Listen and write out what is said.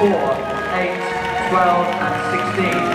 4, 8, 12, and 16.